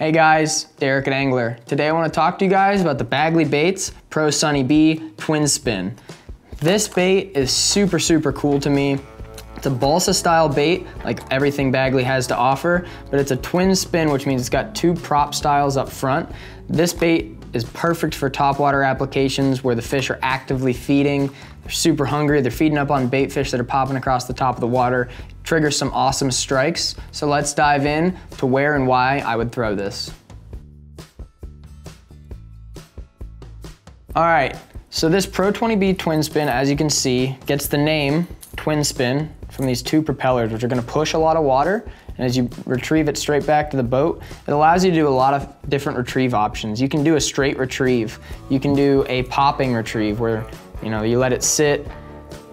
Hey guys, Derek at Angler. Today I want to talk to you guys about the Bagley Baits Pro Sunny B Twin Spin. This bait is super cool to me. It's a balsa style bait, like everything Bagley has to offer, but it's a twin spin, which means it's got two prop styles up front. This bait is perfect for topwater applications where the fish are actively feeding. They're super hungry, they're feeding up on bait fish that are popping across the top of the water. It triggers some awesome strikes. So let's dive in to where and why I would throw this. All right, so this Pro 20B Twin Spin, as you can see, gets the name Twin Spin from these two propellers, which are going to push a lot of water, and as you retrieve it straight back to the boat, it allows you to do a lot of different retrieve options. You can do a straight retrieve, you can do a popping retrieve where, you know, you let it sit,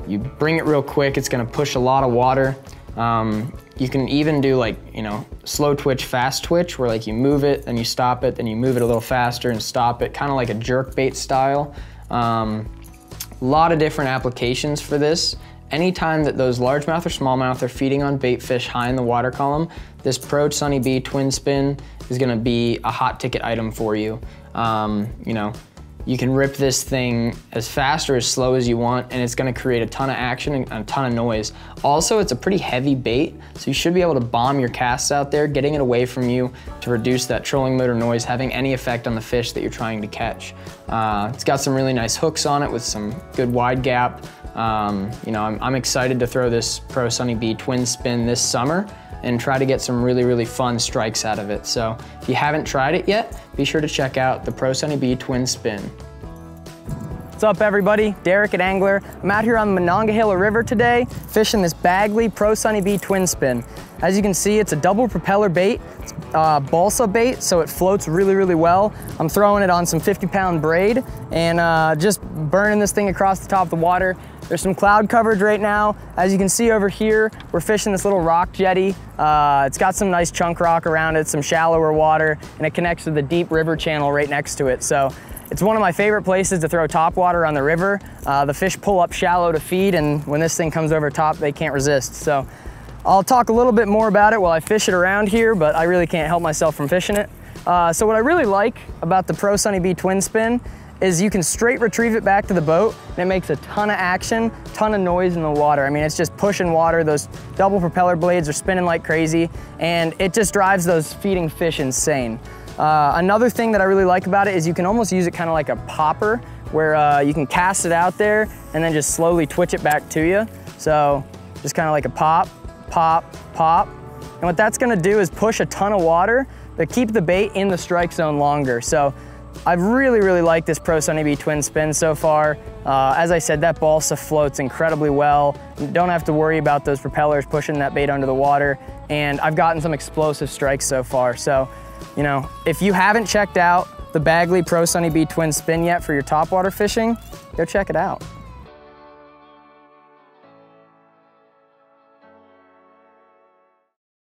you bring it real quick, it's going to push a lot of water. You can even do, like, you know, slow twitch, fast twitch, where like you move it, then you stop it, then you move it a little faster and stop it, kind of like a jerk bait style. A lot of different applications for this. Anytime that those largemouth or smallmouth are feeding on bait fish high in the water column, this Pro Sunny B Twin Spin is gonna be a hot ticket item for you. You know, you can rip this thing as fast or as slow as you want, and it's gonna create a ton of action and a ton of noise. Also, it's a pretty heavy bait, so you should be able to bomb your casts out there, getting it away from you to reduce that trolling motor noise having any effect on the fish that you're trying to catch. It's got some really nice hooks on it with some good wide gap. You know, I'm excited to throw this Pro Sunny B Twin Spin this summer and try to get some really fun strikes out of it. So if you haven't tried it yet, be sure to check out the Pro Sunny B Twin Spin. What's up everybody? Derek at Angler. I'm out here on the Monongahela River today, fishing this Bagley Pro Sunny B Twin Spin. As you can see, it's a double propeller bait. It's balsa bait, so it floats really well. I'm throwing it on some 50-pound braid and just burning this thing across the top of the water. There's some cloud coverage right now. As you can see over here, we're fishing this little rock jetty. It's got some nice chunk rock around it, some shallower water, and it connects to the deep river channel right next to it. So it's one of my favorite places to throw topwater on the river. The fish pull up shallow to feed, and when this thing comes over top, they can't resist. So I'll talk a little bit more about it while I fish it around here, but I really can't help myself from fishing it. So what I really like about the Pro Sunny B Twin Spin is you can straight retrieve it back to the boat, and it makes a ton of action, ton of noise in the water. I mean, it's just pushing water. Those double propeller blades are spinning like crazy, and it just drives those feeding fish insane. Another thing that I really like about it is you can almost use it kind of like a popper, where you can cast it out there and then just slowly twitch it back to you. So just kind of like a pop, pop, pop. And what that's gonna do is push a ton of water, but keep the bait in the strike zone longer. So I've really liked this Pro Sunny B Twin Spin so far. As I said, that balsa floats incredibly well. You don't have to worry about those propellers pushing that bait under the water. And I've gotten some explosive strikes so far. So, you know, if you haven't checked out the Bagley Pro Sunny B Twin Spin yet for your topwater fishing, go check it out.